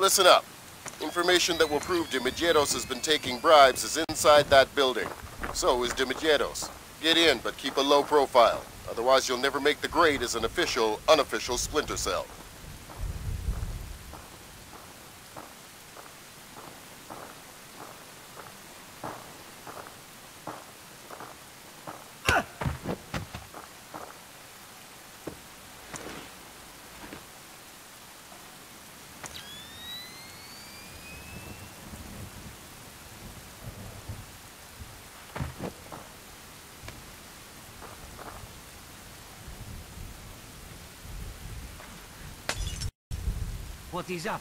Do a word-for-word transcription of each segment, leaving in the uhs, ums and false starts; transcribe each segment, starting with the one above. Listen up. Information that will prove De Medeiros has been taking bribes is inside that building. So is De Medeiros. Get in, but keep a low profile. Otherwise, you'll never make the grade as an official, unofficial splinter cell. What is up?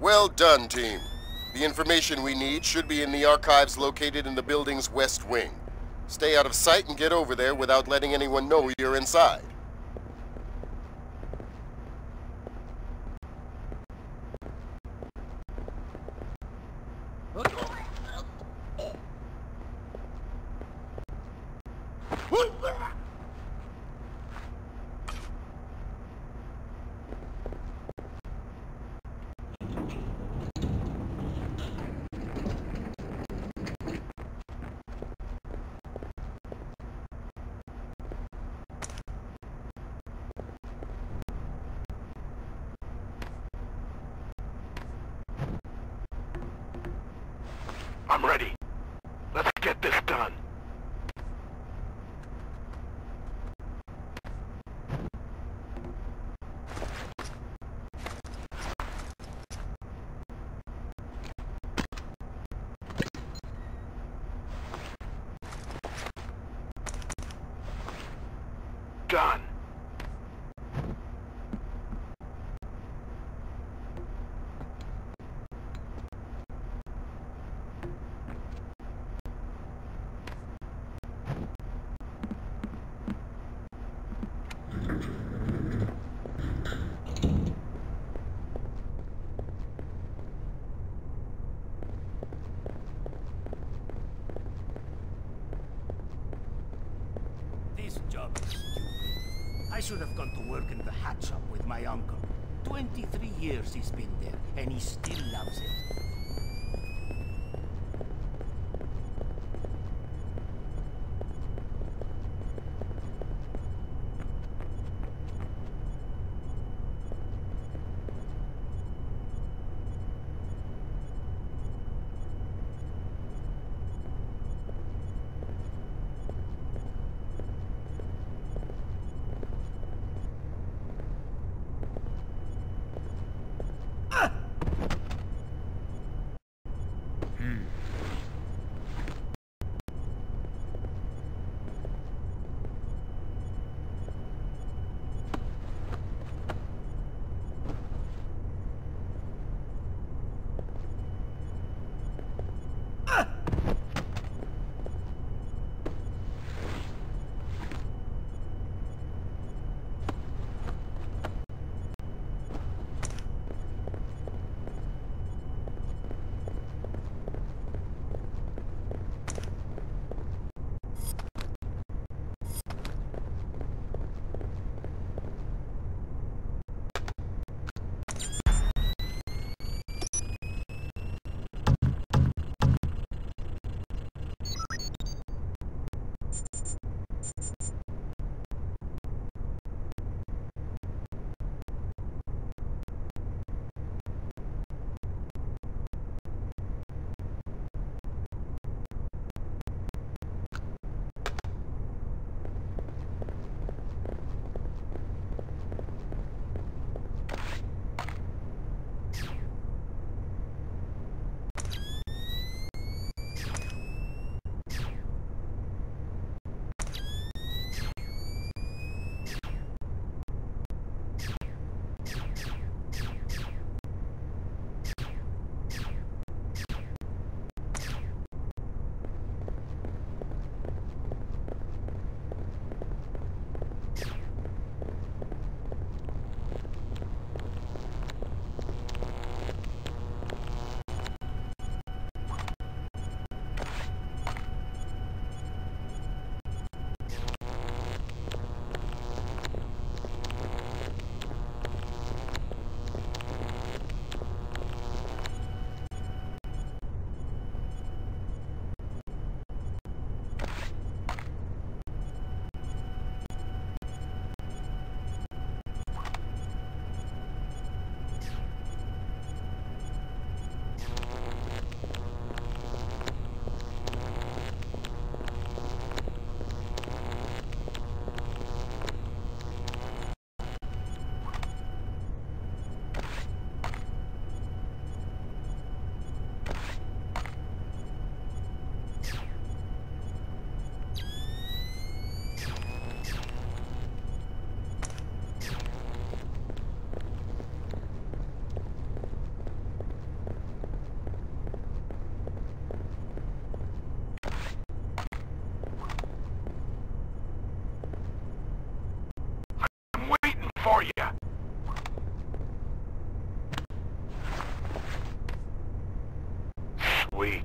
Well done, team. The information we need should be in the archives located in the building's west wing. Stay out of sight and get over there without letting anyone know you're inside. I'm ready. Let's get this done. Done. Job. I should have gone to work in the hat shop with my uncle. Twenty-three years he's been there, and he still loves it. for you. Sweet.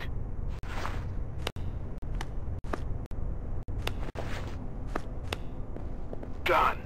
Done.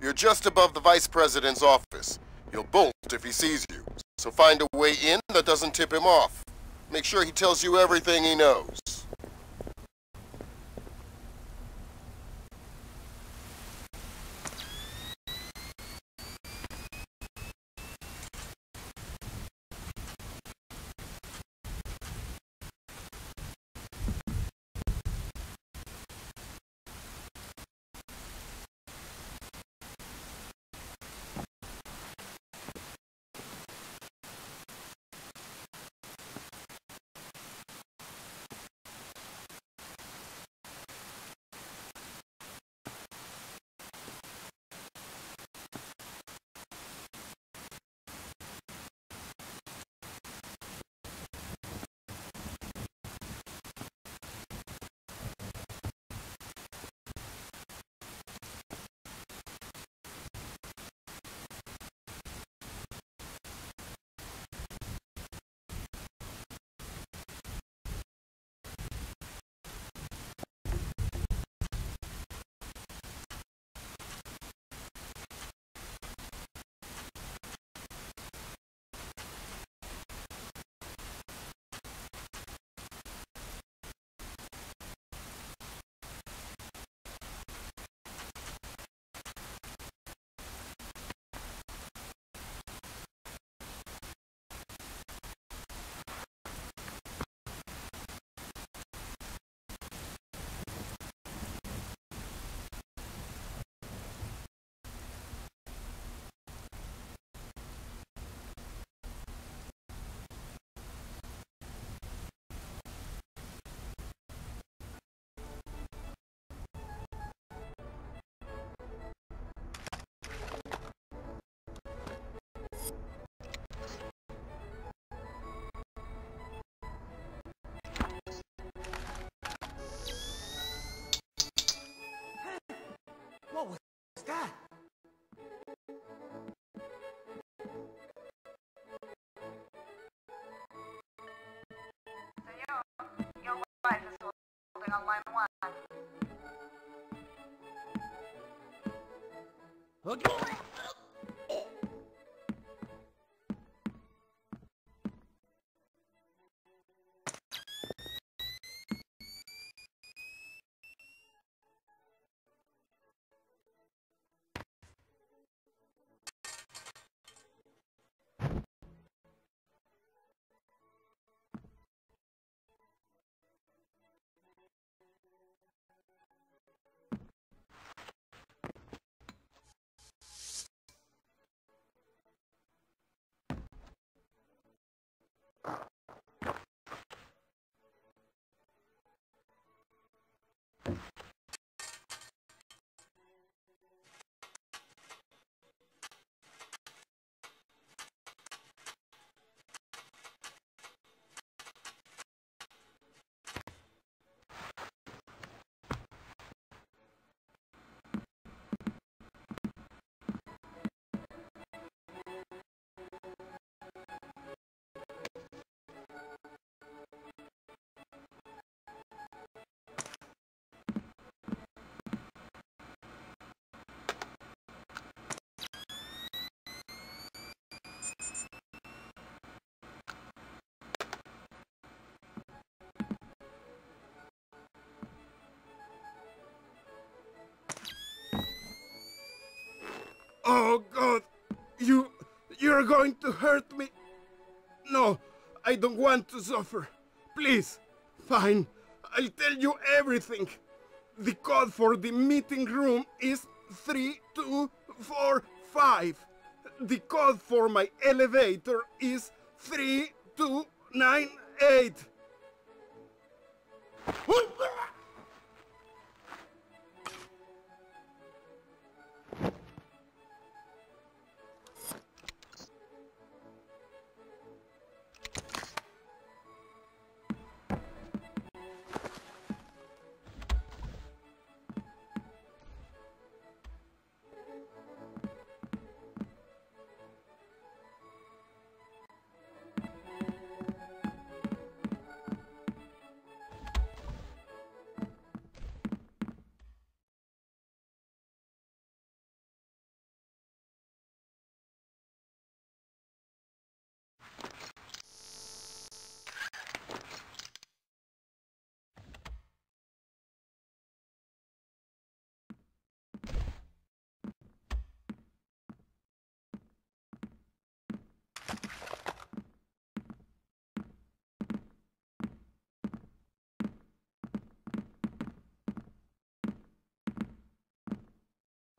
You're just above the Vice President's office. He'll bolt if he sees you. So find a way in that doesn't tip him off. Make sure he tells you everything he knows. coming on line one. Okay. Oh God, you, you're going to hurt me. No, I don't want to suffer. Please, fine, I'll tell you everything. The code for the meeting room is three two four five. The code for my elevator is three two nine eight.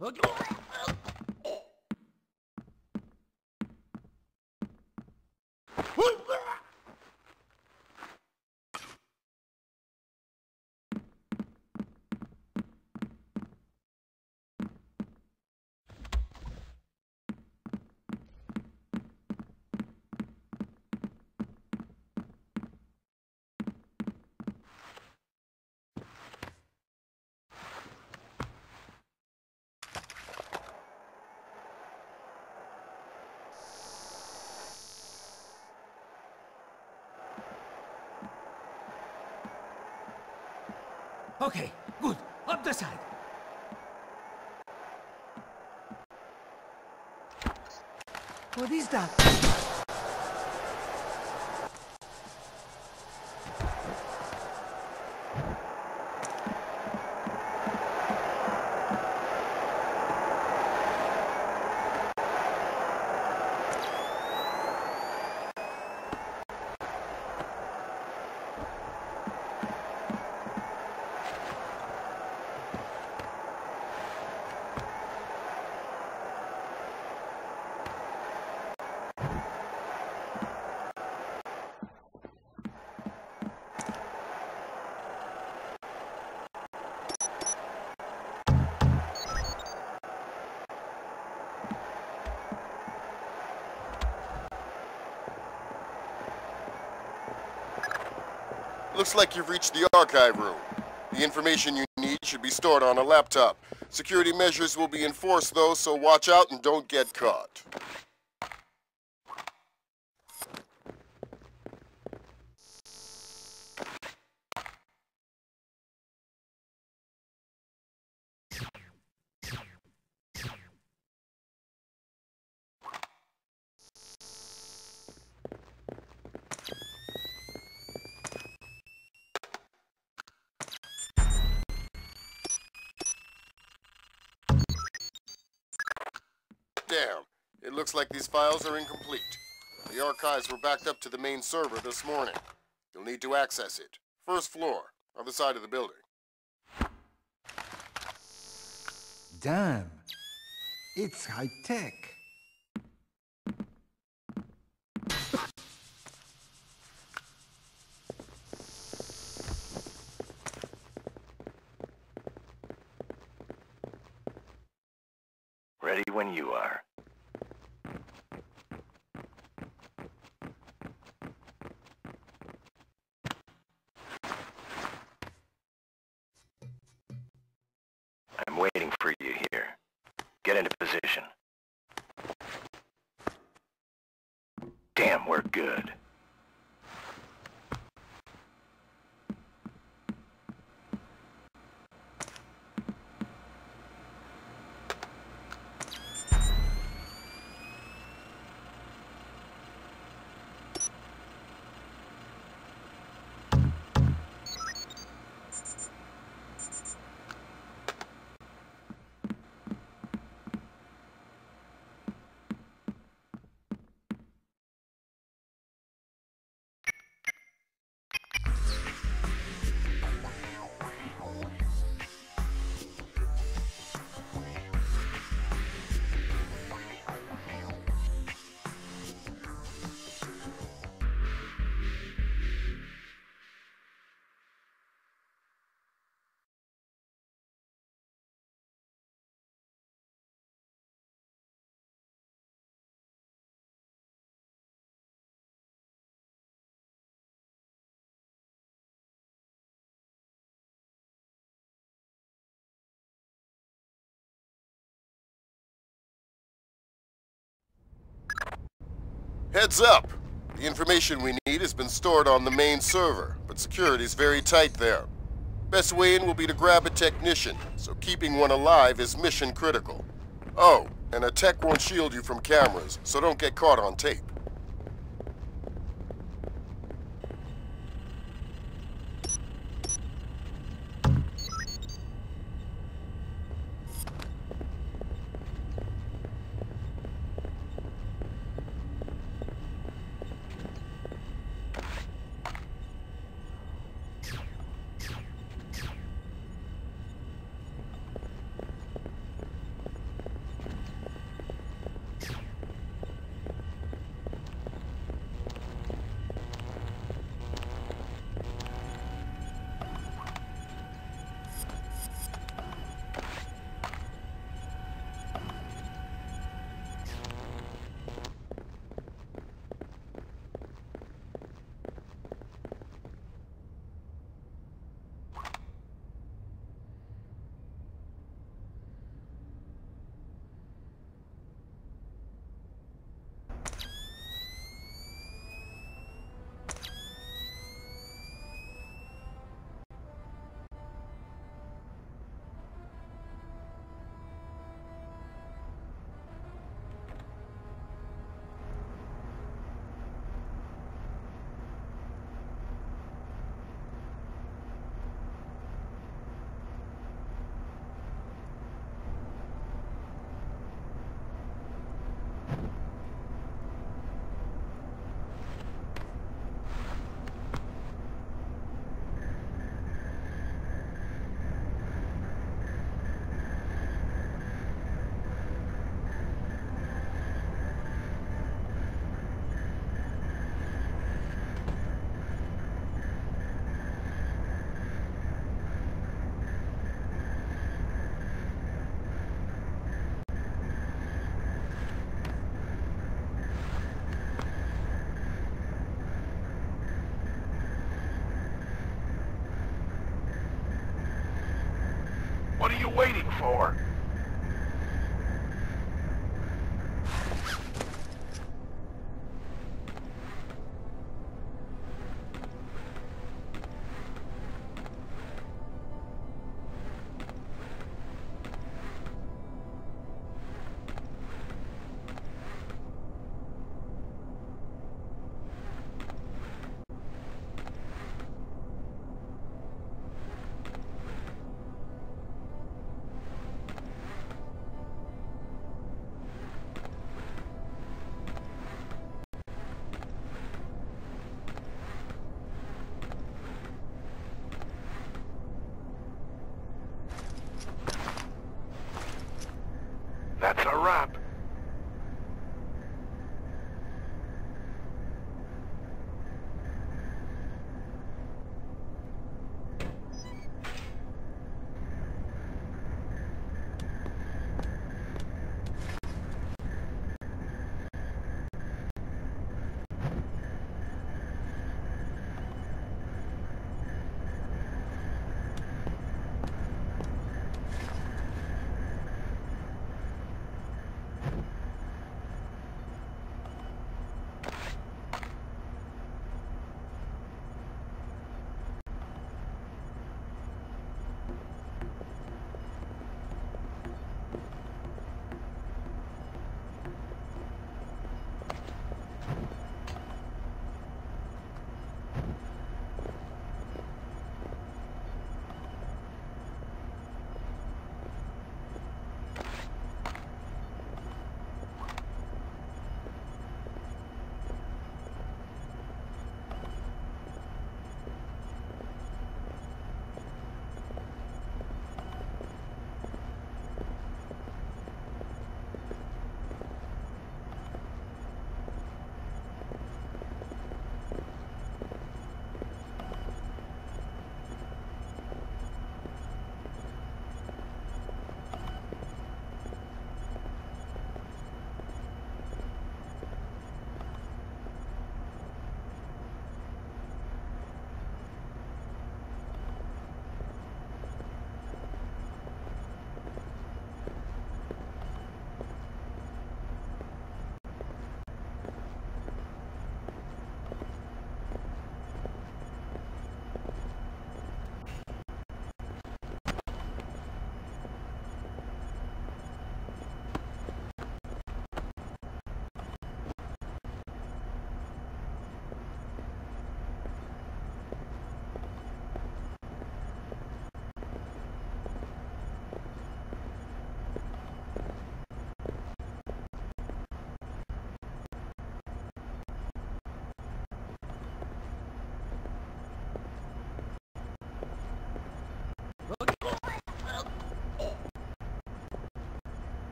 Okay. Okay, good. Up the side. What is that? Looks like you've reached the archive room. The information you need should be stored on a laptop. Security measures will be enforced though, so watch out and don't get caught. down. It looks like these files are incomplete. The archives were backed up to the main server this morning. You'll need to access it. First floor, other side of the building. Damn, it's high-tech. Ready when you are. Good. Heads up! The information we need has been stored on the main server, but security's very tight there. Best way in will be to grab a technician, so keeping one alive is mission critical. Oh, and a tech won't shield you from cameras, so don't get caught on tape. What are you waiting for?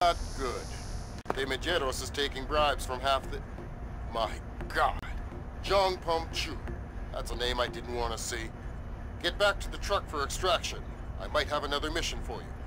Not good. De Medeiros is taking bribes from half the... My God. Jong Pom Chu. That's a name I didn't want to see. Get back to the truck for extraction. I might have another mission for you.